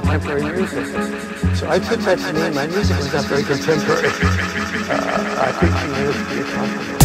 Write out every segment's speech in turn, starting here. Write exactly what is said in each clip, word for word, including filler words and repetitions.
contemporary music. So I took that to mean my music was not very contemporary. Uh, I think she was pretty comfortable.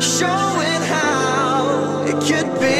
showing how it could be.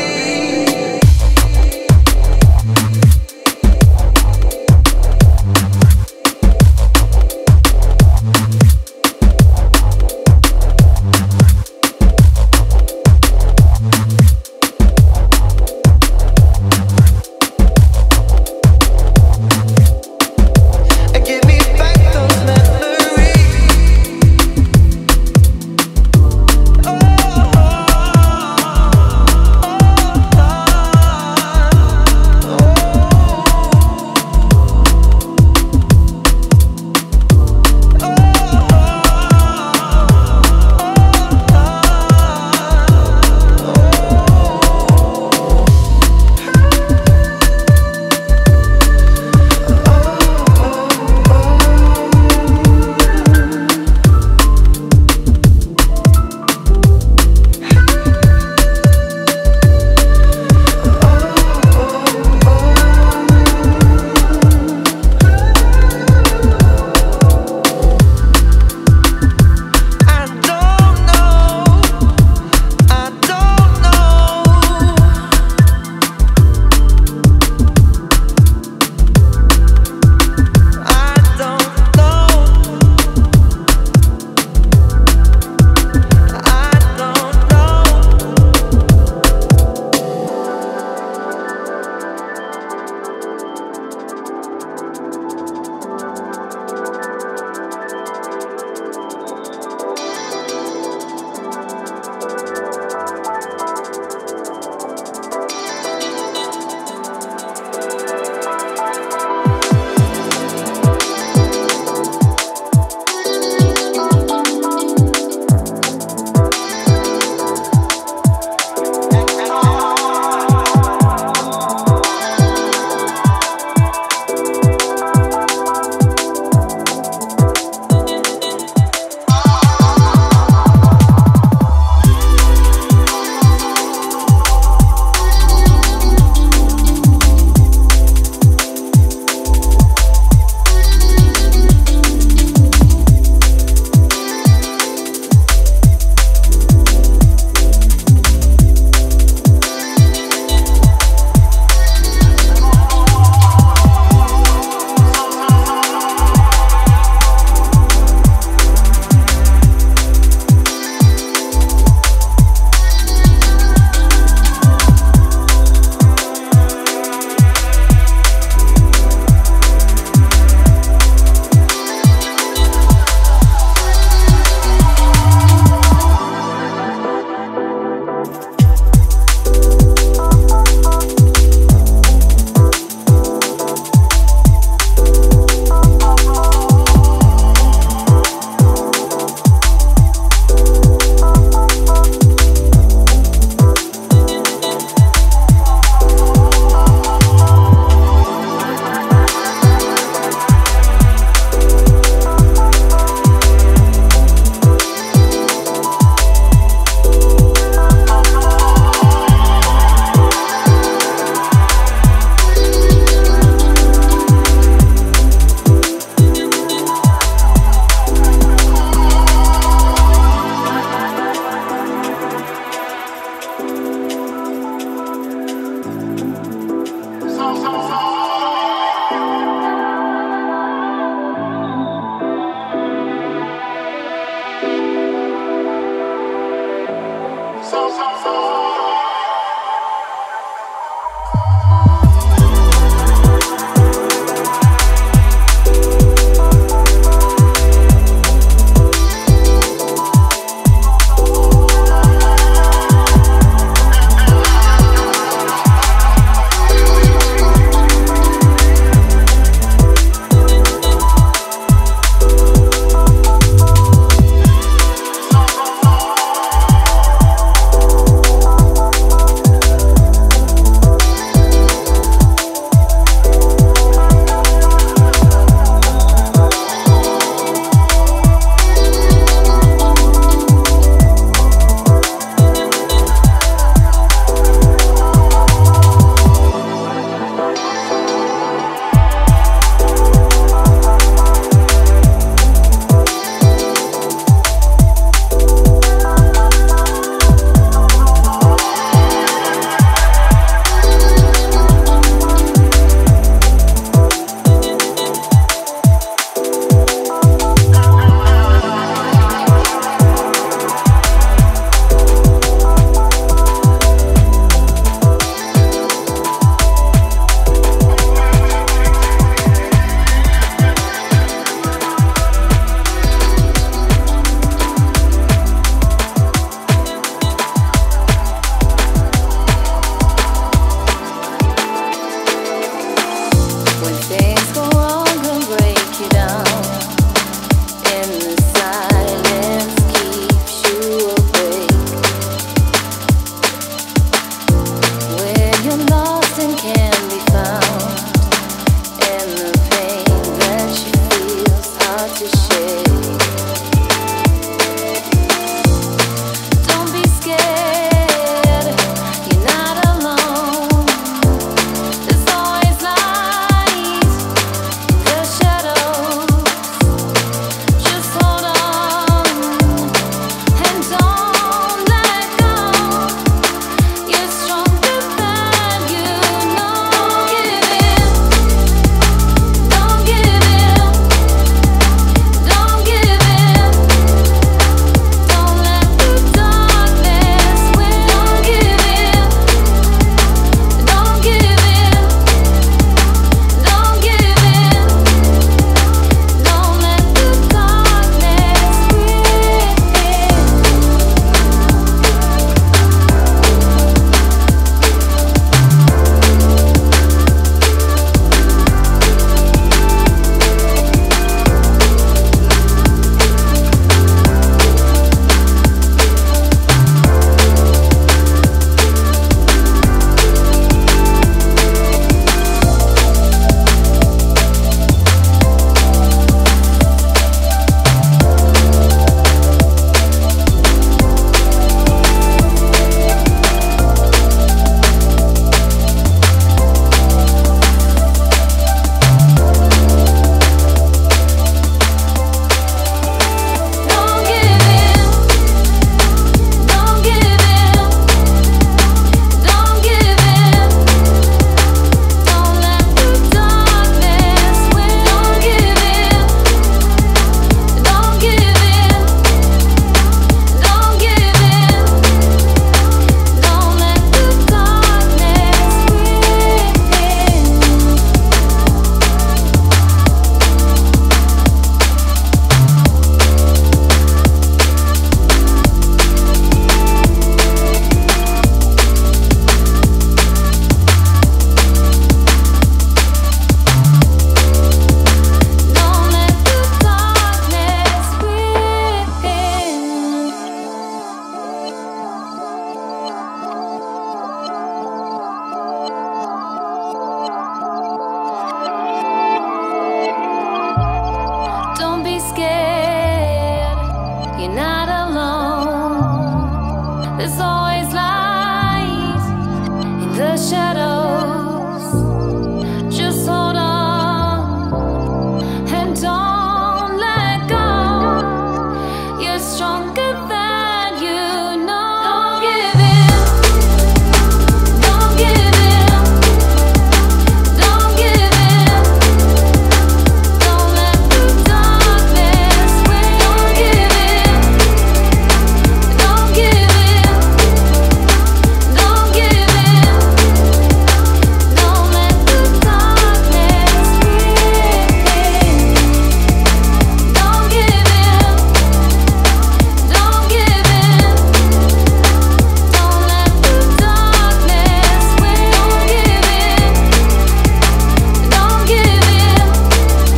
always lies in the shadows. Just hold on and don't let go. You're stronger than you know. Don't give in. Don't give in. Don't give in. Don't let the darkness win. Don't give in. Don't give in. Don't give in. Don't let the darkness win. Don't give in. Don't give in. Don't let the darkness win. Don't give in. Don't give in. Don't give in. Don't let the darkness win. Hold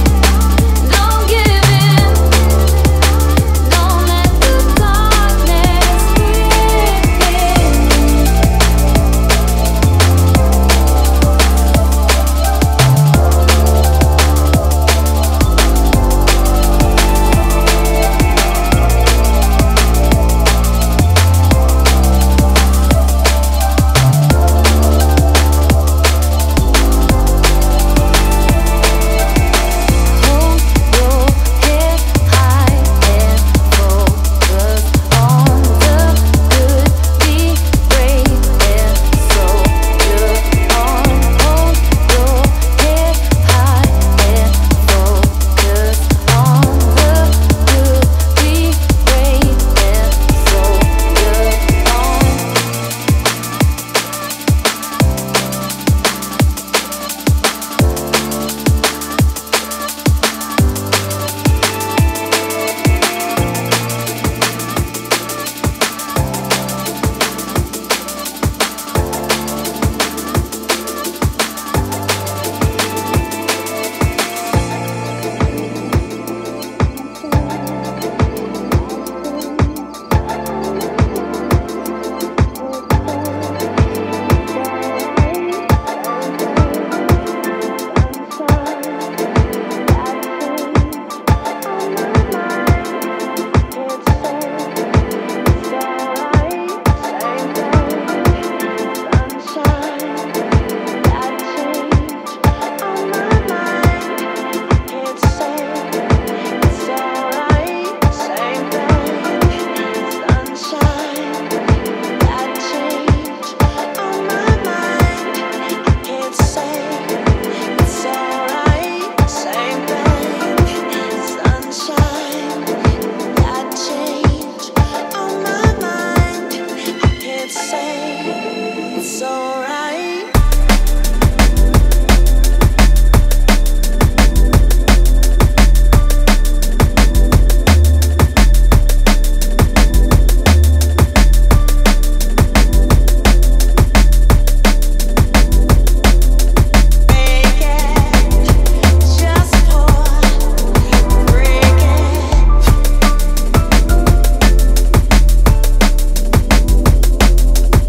your head high and focus on the good. Be brave and soldier on. Hold your head high and focus on the good. Be brave and soldier on.